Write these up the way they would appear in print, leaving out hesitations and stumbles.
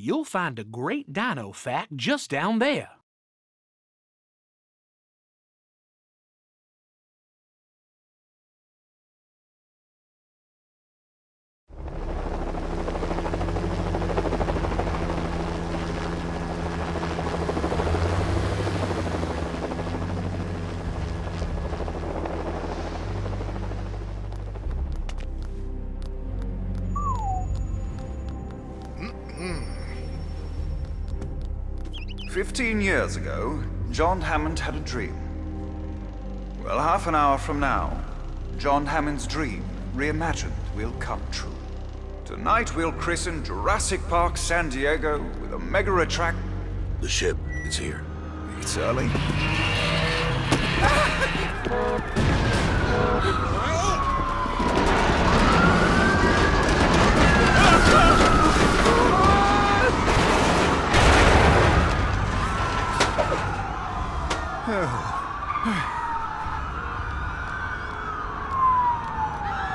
you'll find a great dino fact just down there. Mm. 15 years ago, John Hammond had a dream. Well, half an hour from now, John Hammond's dream, reimagined, will come true. Tonight we'll christen Jurassic Park San Diego with a mega attract. The ship, it's here. It's early.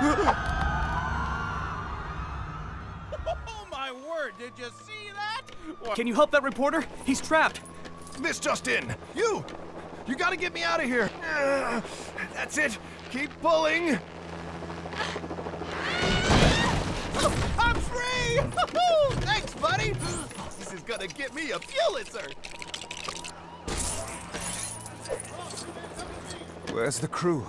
Oh my word, did you see that? What? Can you help that reporter? He's trapped. This just in. You gotta get me out of here. That's it. Keep pulling. I'm free! Thanks, buddy. This is gonna get me a Pulitzer. Where's the crew?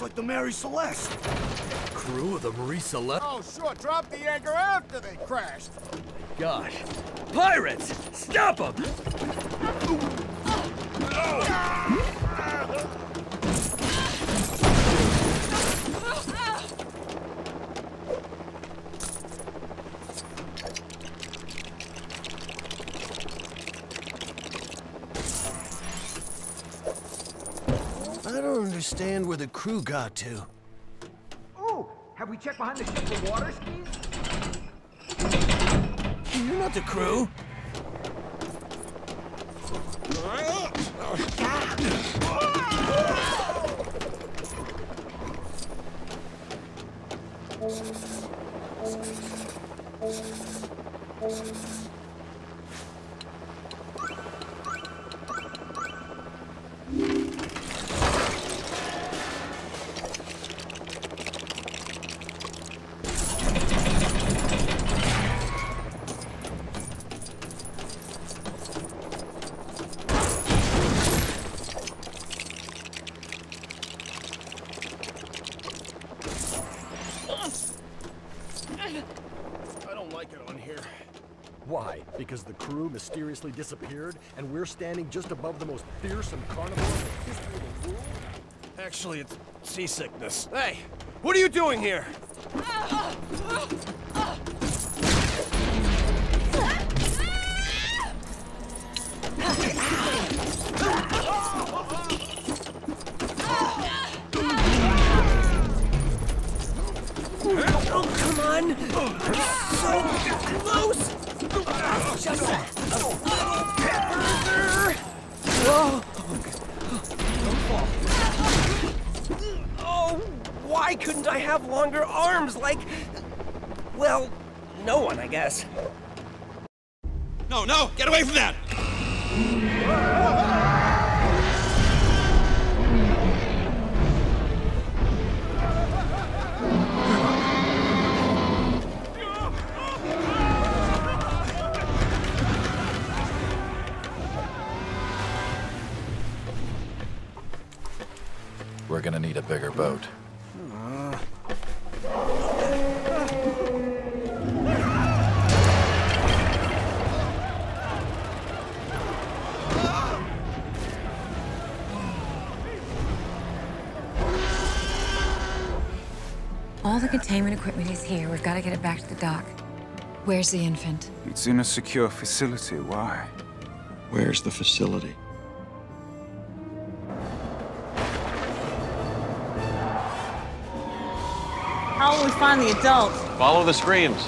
Like the Mary Celeste. Crew of the Mary Celeste? Oh, sure. Drop the anchor after they crashed. Oh, my gosh. Pirates! Stop them! Understand where the crew got to. Oh, have we checked behind the ship for water skis? You're not the crew. Because the crew mysteriously disappeared, and we're standing just above the most fearsome carnival in the history of the world? Actually, it's seasickness. Hey, what are you doing here? Oh, come on! So close! Just further! Oh, oh, why couldn't I have longer arms like... well, no one, I guess. No, no! Get away from that! We're gonna need a bigger boat. All the containment equipment is here. We've got to get it back to the dock. Where's the infant? It's in a secure facility. Why? Where's the facility? How will we find the adult? Follow the screams.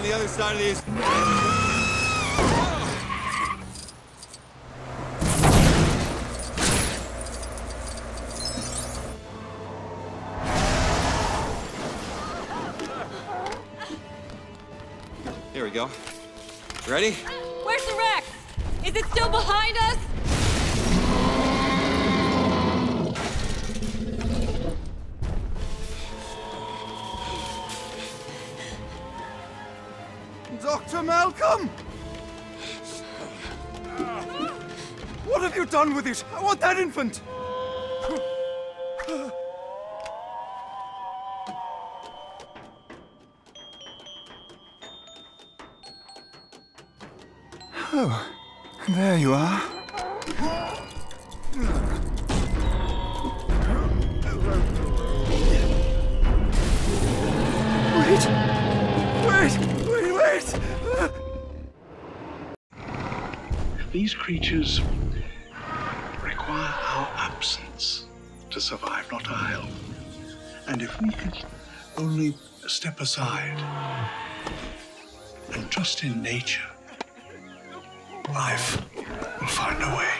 The other side of these. we go. Ready? Where's the Rex? Is it still behind us? Dr. Malcolm! What have you done with it? I want that infant! Oh, there you are. Wait! These creatures require our absence to survive, not our help. And if we could only step aside and trust in nature, life will find a way.